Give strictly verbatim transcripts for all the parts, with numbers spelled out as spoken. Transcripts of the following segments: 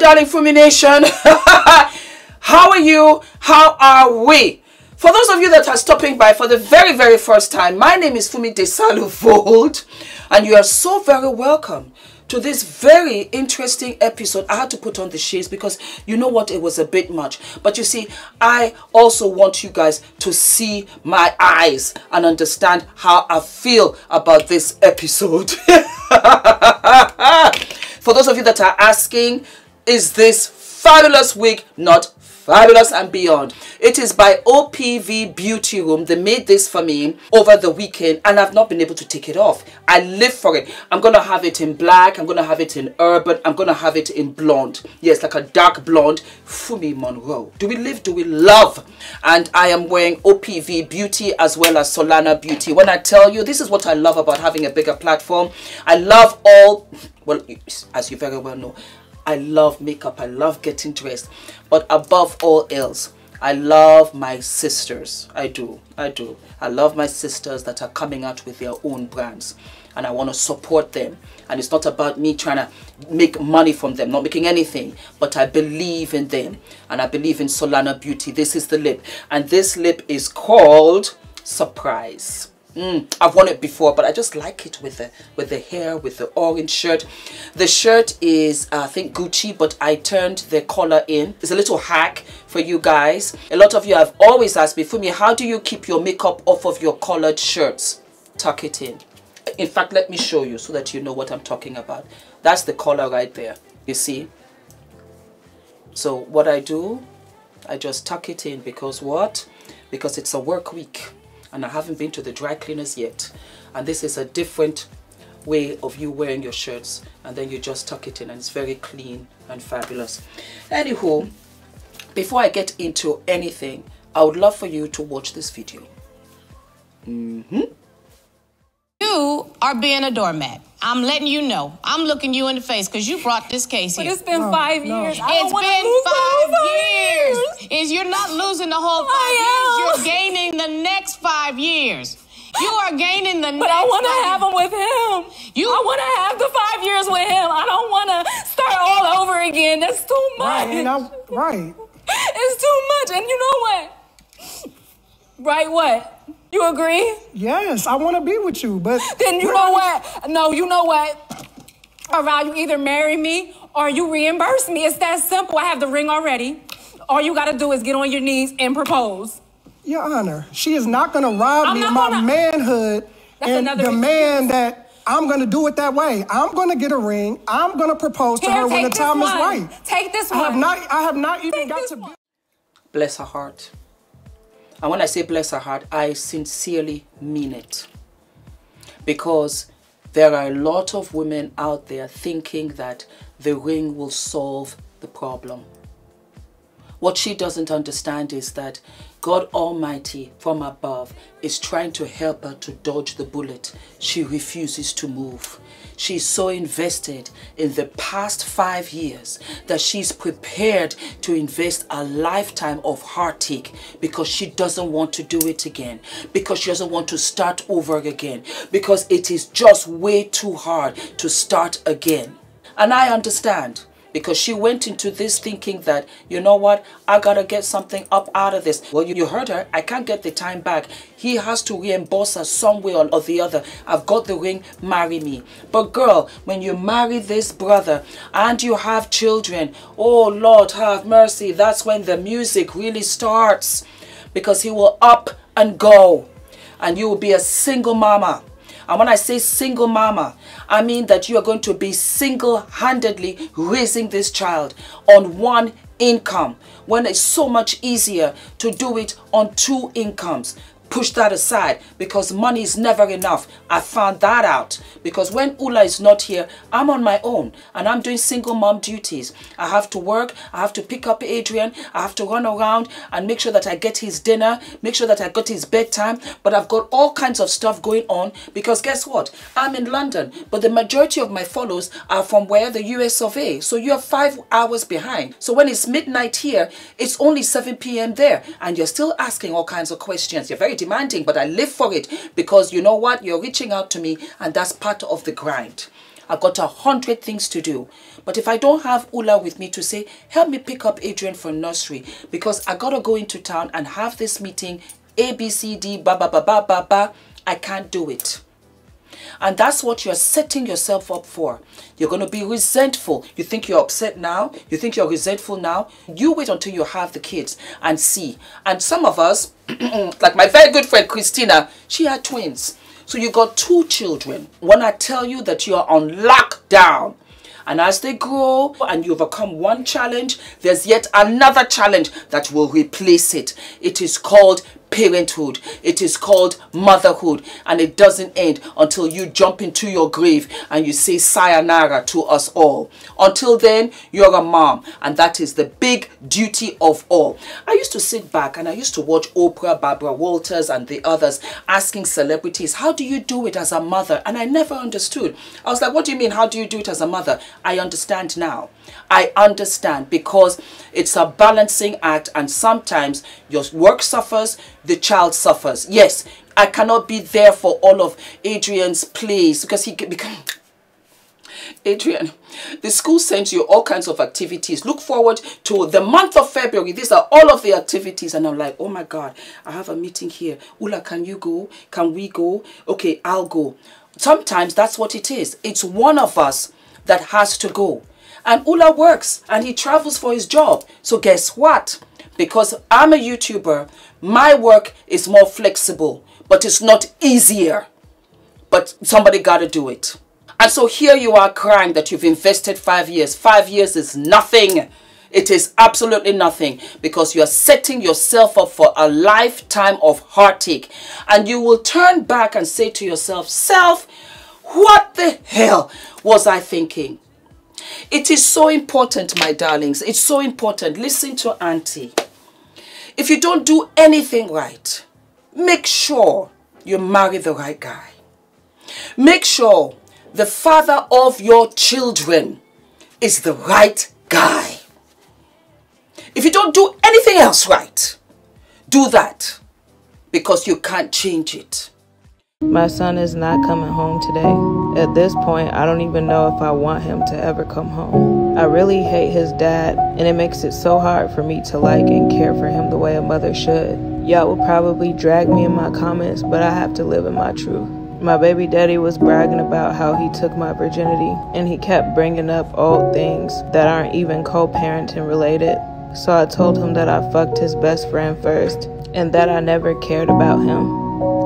darling Fumi Nation. How are you? How are we? For those of you that are stopping by for the very, very first time, my name is Fumi Desalu-Vold, and you are so very welcome to this very interesting episode. I had to put on the shades because you know what, it was a bit much. But you see, I also want you guys to see my eyes and understand how I feel about this episode. For those of you that are asking, is this fabulous wig not fabulous and beyond? It is by O P V Beauty Room. They made this for me over the weekend and I've not been able to take it off. I live for it. I'm going to have it in black. I'm going to have it in urban. I'm going to have it in blonde. Yes, like a dark blonde. Fumi Monroe. Do we live? Do we love? And I am wearing O P V Beauty as well as Solana Beauty. When I tell you, this is what I love about having a bigger platform. I love all, well, as you very well know, I love makeup, I love getting dressed, but above all else, I love my sisters. I do, I do. I love my sisters that are coming out with their own brands, and I want to support them. And it's not about me trying to make money from them, not making anything, but I believe in them, and I believe in Solana Beauty. This is the lip, and this lip is called Surprise. Mm, I've worn it before, but I just like it with the with the hair, with the orange shirt. The shirt is uh, I think Gucci, but I turned the collar in. It's a little hack for you guys. A lot of you have always asked me, Fumi, how do you keep your makeup off of your collared shirts? Tuck it in. In fact, let me show you so that you know what I'm talking about. That's the collar right there, you see. So what I do, I just tuck it in because what? Because it's a work week. And I haven't been to the dry cleaners yet, and this is a different way of you wearing your shirts, and then you just tuck it in and it's very clean and fabulous. Anywho, before I get into anything, I would love for you to watch this video. Mm-hmm. You are being a doormat. I'm letting you know. I'm looking you in the face because you brought this case here. But it's been no, five no. years. I it's been five years. years. Is you're not losing the whole five I years. Am. You're gaining the next five years. You are gaining the but next But I want to have them with him. You, I want to have the five years with him. I don't want to start all over again. That's too much. Right. I, right. It's too much. And you know what? Right what? You agree? Yes, I want to be with you, but... Then you know what? No, you know what? All right, you either marry me or you reimburse me. It's that simple. I have the ring already. All you got to do is get on your knees and propose. Your Honor, she is not going to rob me of my gonna... manhood That's and demand that I'm going to do it that way. I'm going to get a ring. I'm going to propose Here, to her when the time one. is right. Take this one. I have not, I have not even take got to... One. Bless her heart. And when I say bless her heart, I sincerely mean it. Because there are a lot of women out there thinking that the ring will solve the problem. What she doesn't understand is that God Almighty from above is trying to help her to dodge the bullet. She refuses to move. She's so invested in the past five years that she's prepared to invest a lifetime of heartache because she doesn't want to do it again, because she doesn't want to start over again, because it is just way too hard to start again. And I understand. Because she went into this thinking that, you know what, I gotta get something up out of this. Well, you, you heard her. I can't get the time back. He has to reimburse her some way or, or the other. I've got the ring, marry me. But girl, when you marry this brother and you have children, oh Lord, have mercy. That's when the music really starts. Because he will up and go. And you will be a single mama. And when I say single mama, I mean that you are going to be single-handedly raising this child on one income when it's so much easier to do it on two incomes. Push that aside because money is never enough. I found that out because when Ula is not here, I'm on my own and I'm doing single mom duties. I have to work, I have to pick up Adrian, I have to run around and make sure that I get his dinner, make sure that I got his bedtime, but I've got all kinds of stuff going on because guess what? I'm in London, but the majority of my follows are from where? The U S of A. So you're five hours behind. So when it's midnight here, it's only seven p m there and you're still asking all kinds of questions. You're very demanding, but I live for it because you know what? You're reaching out to me and that's part of the grind. I've got a hundred things to do. But if I don't have Ula with me to say, help me pick up Adrian from nursery, because I gotta go into town and have this meeting, A, B, C, D, ba, ba, ba, ba, ba, ba, I can't do it. And that's what you're setting yourself up for. You're going to be resentful. You think you're upset now. You think you're resentful now. You wait until you have the kids and see. And some of us, like my very good friend Christina, she had twins. So you got two children. When I tell you that you're on lockdown, and as they grow and you overcome one challenge, there's yet another challenge that will replace it. It is called parenthood. It is called motherhood. And it doesn't end until you jump into your grave and you say sayonara to us all. Until then, you're a mom. And that is the big duty of all. I used to sit back and I used to watch Oprah, Barbara Walters and the others asking celebrities, how do you do it as a mother? And I never understood. I was like, what do you mean, how do you do it as a mother? I understand now. I understand, because it's a balancing act, and sometimes your work suffers, the child suffers. Yes, I cannot be there for all of Adrian's plays because he became Adrian. The school sends you all kinds of activities. Look forward to the month of February. These are all of the activities. And I'm like, oh my God, I have a meeting here. Ula, can you go? Can we go? Okay, I'll go. Sometimes that's what it is. It's one of us that has to go. And Ula works and he travels for his job. So guess what? Because I'm a YouTuber, my work is more flexible, but it's not easier. But somebody got to do it. And so here you are crying that you've invested five years. Five years is nothing. It is absolutely nothing, because you are setting yourself up for a lifetime of heartache. And you will turn back and say to yourself, self, what the hell was I thinking? It is so important, my darlings. It's so important. Listen to Auntie. If you don't do anything right, make sure you marry the right guy. Make sure the father of your children is the right guy. If you don't do anything else right, do that, because you can't change it. My son is not coming home today. At this point, I don't even know if I want him to ever come home. I really hate his dad, and it makes it so hard for me to like and care for him the way a mother should. Y'all will probably drag me in my comments, but I have to live in my truth. My baby daddy was bragging about how he took my virginity, and he kept bringing up old things that aren't even co-parenting related. So I told him that I fucked his best friend first, and that I never cared about him.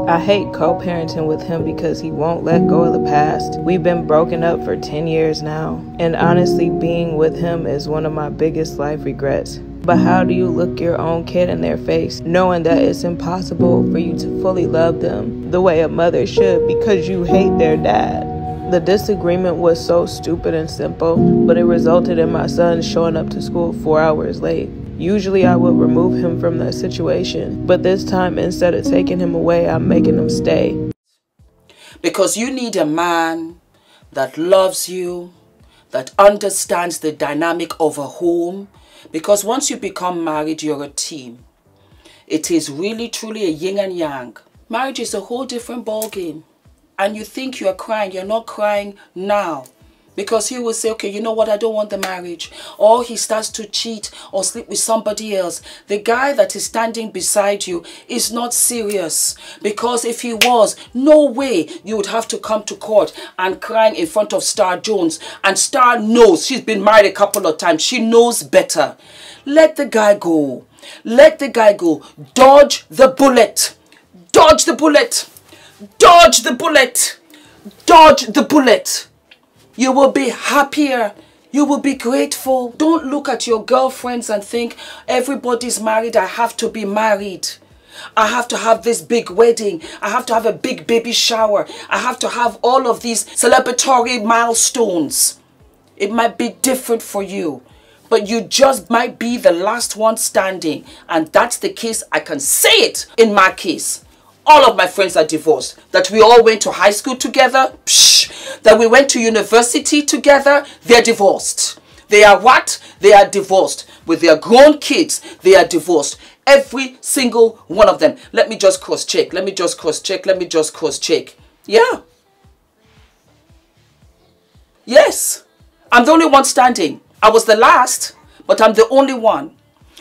I hate co-parenting with him because he won't let go of the past. We've been broken up for ten years now, and honestly, being with him is one of my biggest life regrets. But how do you look your own kid in their face, knowing that it's impossible for you to fully love them the way a mother should because you hate their dad? The disagreement was so stupid and simple, but it resulted in my son showing up to school four hours late. Usually I would remove him from that situation, but this time, instead of taking him away, I'm making him stay. Because you need a man that loves you, that understands the dynamic of a home. Because once you become married, you're a team. It is really, truly a yin and yang. Marriage is a whole different ballgame. And you think you're crying, you're not crying now. Because he will say, okay, you know what, I don't want the marriage. Or he starts to cheat or sleep with somebody else. The guy that is standing beside you is not serious. Because if he was, no way you would have to come to court and crying in front of Star Jones. And Star knows, she's been married a couple of times, she knows better. Let the guy go. Let the guy go. Dodge the bullet. Dodge the bullet. Dodge the bullet. Dodge the bullet. You will be happier. You will be grateful. Don't look at your girlfriends and think, everybody's married, I have to be married. I have to have this big wedding. I have to have a big baby shower. I have to have all of these celebratory milestones. It might be different for you, but you just might be the last one standing. And that's the case. I can say it in my case. All of my friends are divorced, that we all went to high school together, psh, that we went to university together, they're divorced. They are what? They are divorced. With their grown kids, they are divorced. Every single one of them. Let me just cross-check, let me just cross-check, let me just cross-check. Yeah. Yes, I'm the only one standing. I was the last, but I'm the only one.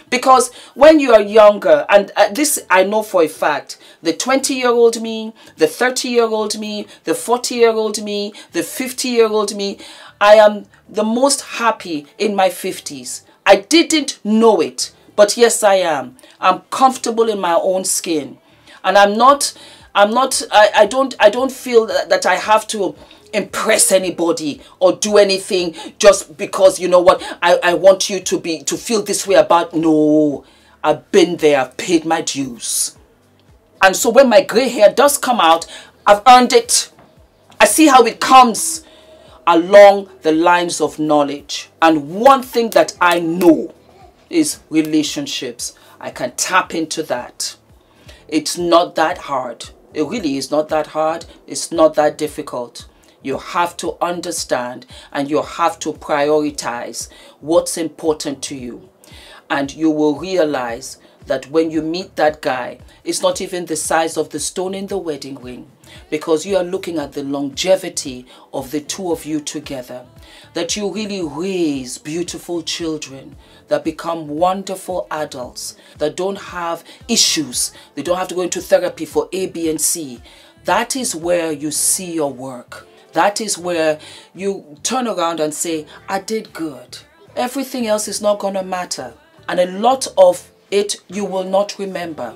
Because when you are younger, and this I know for a fact, the twenty-year-old me, the thirty-year-old me, the forty-year-old me, the fifty-year-old me, I am the most happy in my fifties. I didn't know it, but yes, I am. I'm comfortable in my own skin. And I'm not, I'm not, I, I don't, I don't feel that, that I have to impress anybody or do anything just because, you know what, I, I want you to be, to feel this way about. No, I've been there, I've paid my dues. And so when my grey hair does come out, I've earned it. I see how it comes along the lines of knowledge. And one thing that I know is relationships. I can tap into that. It's not that hard. It really is not that hard. It's not that difficult. You have to understand and you have to prioritize what's important to you. And you will realize that when you meet that guy, it's not even the size of the stone in the wedding ring, because you are looking at the longevity of the two of you together, that you really raise beautiful children that become wonderful adults, that don't have issues, they don't have to go into therapy for A, B, and C. That is where you see your work. That is where you turn around and say, I did good. Everything else is not gonna matter. And a lot of it you will not remember.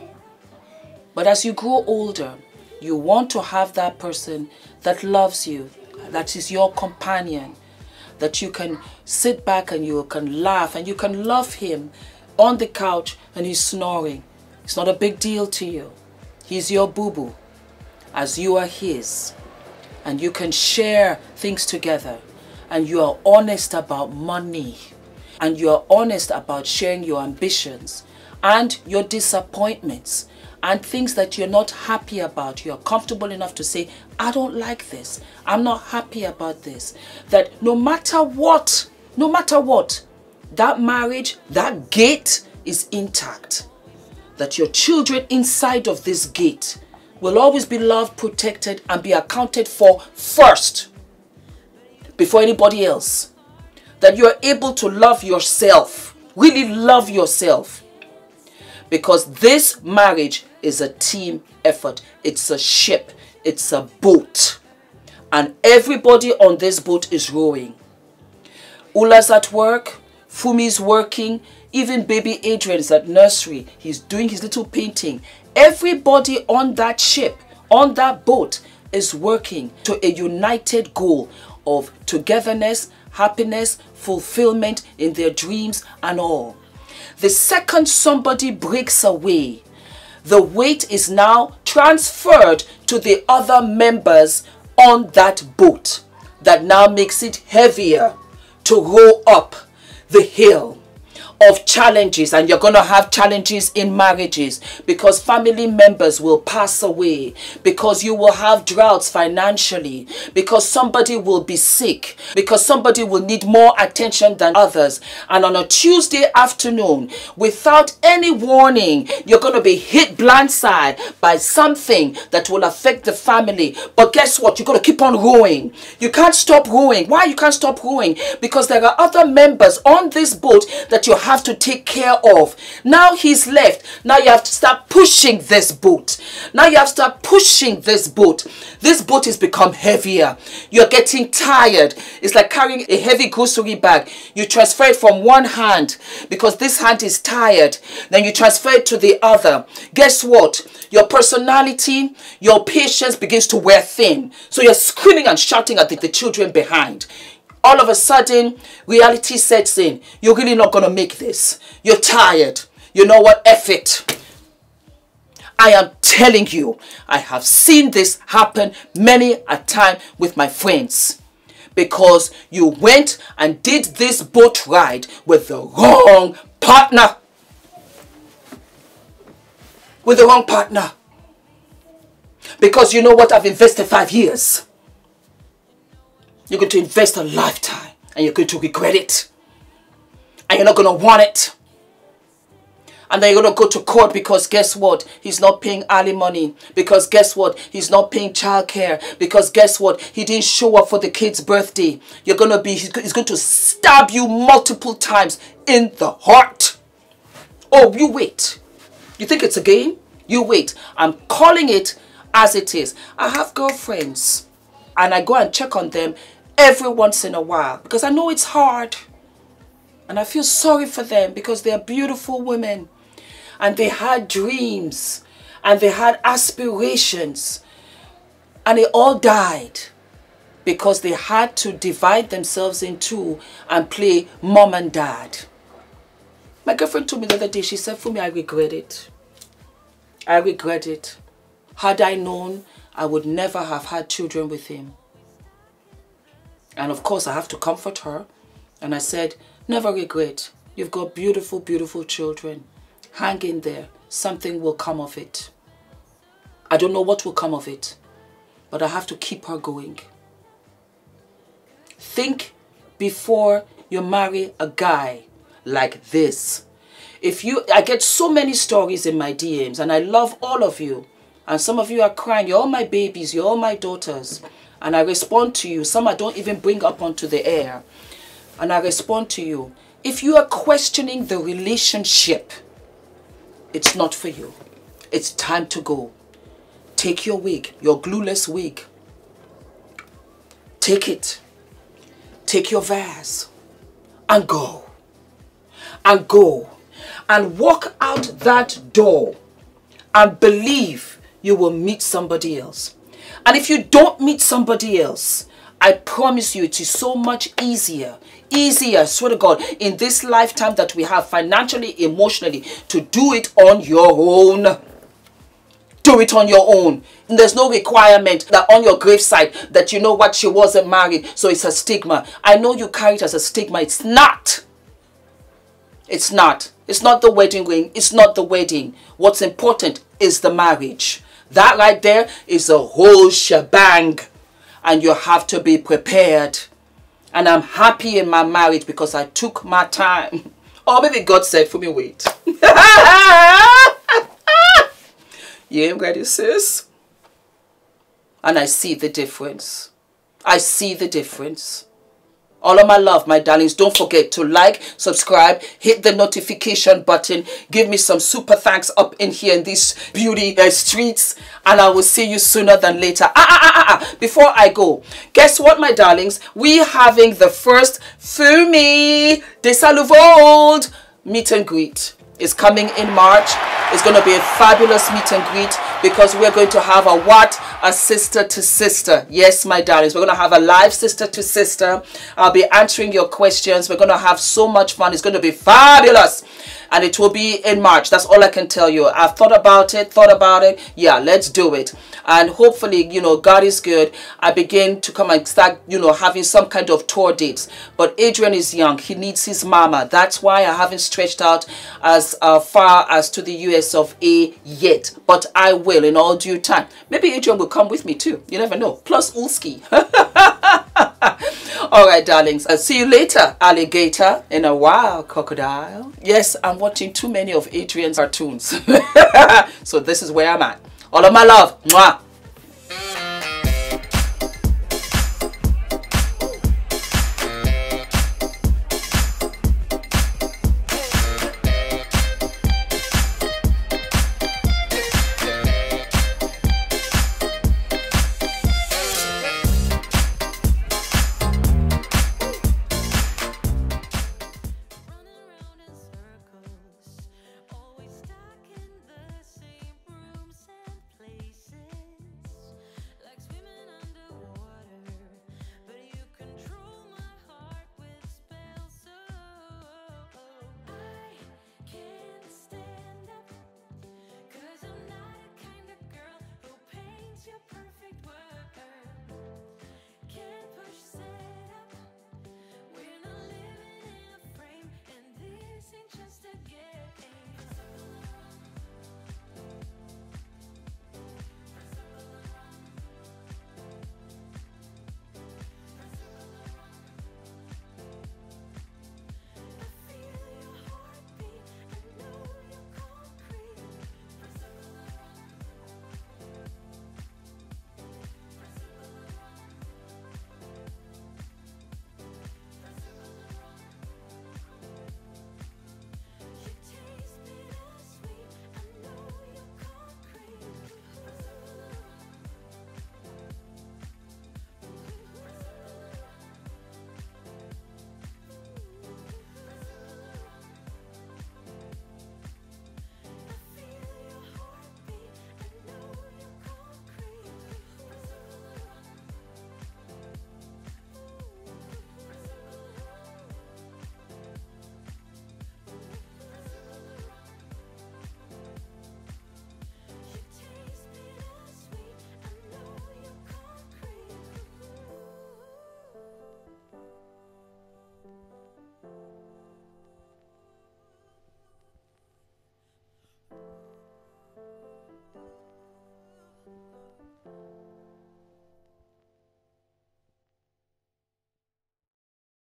But as you grow older, you want to have that person that loves you, that is your companion, that you can sit back and you can laugh and you can love him on the couch and he's snoring. It's not a big deal to you. He's your boo-boo as you are his. And you can share things together, and you are honest about money, and you are honest about sharing your ambitions and your disappointments and things that you're not happy about. You're comfortable enough to say, I don't like this. I'm not happy about this. That no matter what, no matter what, that marriage, that gate is intact. That your children inside of this gate will always be loved, protected, and be accounted for first before anybody else. That you are able to love yourself, really love yourself, because this marriage is a team effort. It's a ship, it's a boat, and everybody on this boat is rowing. Ula's at work, Fumi's working, even baby Adrian's at nursery. He's doing his little painting. Everybody on that ship, on that boat, is working to a united goal of togetherness, happiness, fulfillment in their dreams and all. The second somebody breaks away, the weight is now transferred to the other members on that boat. That now makes it heavier to row up the hill of challenges. And you're going to have challenges in marriages, because family members will pass away, because you will have droughts financially, because somebody will be sick, because somebody will need more attention than others. And on a Tuesday afternoon, without any warning, you're going to be hit blindside by something that will affect the family. But guess what? You're going to keep on rowing. You can't stop rowing. Why you can't stop rowing? Because there are other members on this boat that you have have to take care of. Now he's left. Now you have to start pushing this boat. Now you have to start pushing this boat. This boat has become heavier. You're getting tired. It's like carrying a heavy grocery bag. You transfer it from one hand because this hand is tired. Then you transfer it to the other. Guess what? Your personality, your patience begins to wear thin. So you're screaming and shouting at the, the children behind. All of a sudden, reality sets in. You're really not going to make this. You're tired. You know what? F it. I am telling you, I have seen this happen many a time with my friends. Because you went and did this boat ride with the wrong partner. With the wrong partner. Because you know what? I've invested five years. You're going to invest a lifetime and you're going to regret it. And you're not going to want it. And they're going to go to court because guess what? He's not paying alimony. Because guess what? He's not paying childcare. Because guess what? He didn't show up for the kid's birthday. You're going to be, he's going to stab you multiple times in the heart. Oh, you wait. You think it's a game? You wait. I'm calling it as it is. I have girlfriends and I go and check on them every once in a while because I know it's hard. And I feel sorry for them because they're beautiful women. And they had dreams. And they had aspirations. And they all died. Because they had to divide themselves in two and play mom and dad. My girlfriend told me the other day, she said, Fumi, I regret it. I regret it. Had I known, I would never have had children with him. And of course, I have to comfort her. And I said, never regret. You've got beautiful, beautiful children. Hang in there. Something will come of it. I don't know what will come of it, but I have to keep her going. Think before you marry a guy like this. If you, I get so many stories in my D Ms, and I love all of you. And some of you are crying. You're all my babies. You're all my daughters. And I respond to you. Some I don't even bring up onto the air. And I respond to you. If you are questioning the relationship, it's not for you. It's time to go. Take your wig, your glueless wig. Take it. Take your vase and go. And go. And walk out that door and believe you will meet somebody else. And if you don't meet somebody else, I promise you, it is so much easier, easier, I swear to God, in this lifetime that we have financially, emotionally, to do it on your own. Do it on your own. And there's no requirement that on your gravesite that you know what, she wasn't married, so it's a stigma. I know you carry it as a stigma. It's not. It's not. It's not the wedding ring. It's not the wedding. What's important is the marriage. That right there is a whole shebang. And you have to be prepared. And I'm happy in my marriage because I took my time. Or maybe God said, Fumi, wait. You ain't ready, sis. And I see the difference. I see the difference. All of my love, my darlings. Don't forget to like, subscribe, hit the notification button. Give me some super thanks up in here in these beauty uh, streets. And I will see you sooner than later. Ah, ah, ah, ah, ah. Before I go, guess what, my darlings? We're having the first Fumi Desalu-Vold meet and greet. It's coming in March. It's going to be a fabulous meet and greet because we're going to have a what? A sister to sister. Yes, my darlings. We're going to have a live sister to sister. I'll be answering your questions. We're going to have so much fun. It's going to be fabulous. And it will be in March. That's all I can tell you. I've thought about it, thought about it. Yeah, let's do it. And hopefully, you know, God is good. I begin to come and start, you know, having some kind of tour dates. But Adrian is young. He needs his mama. That's why I haven't stretched out as uh, far as to the U S of A yet. But I will in all due time. Maybe Adrian will come with me too. You never know. Plus Ulski. All right, darlings. I'll see you later, alligator. In a while, crocodile. Yes, I'm watching too many of Adrian's cartoons. So this is where I'm at. All of my love. Mwah.